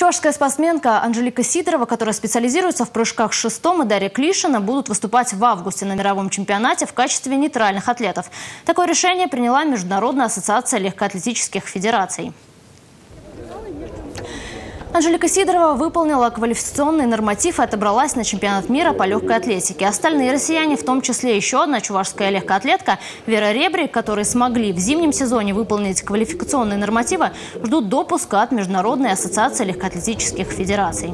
Чувашская спортсменка Анжелика Сидорова, которая специализируется в прыжках с шестом, и Дарья Клишина будут выступать в августе на мировом чемпионате в качестве нейтральных атлетов. Такое решение приняла Международная ассоциация легкоатлетических федераций. Анжелика Сидорова выполнила квалификационный норматив и отобралась на чемпионат мира по легкой атлетике. Остальные россияне, в том числе еще одна чувашская легкоатлетка Вера Ребри, которые смогли в зимнем сезоне выполнить квалификационные нормативы, ждут допуска от Международной ассоциации легкоатлетических федераций.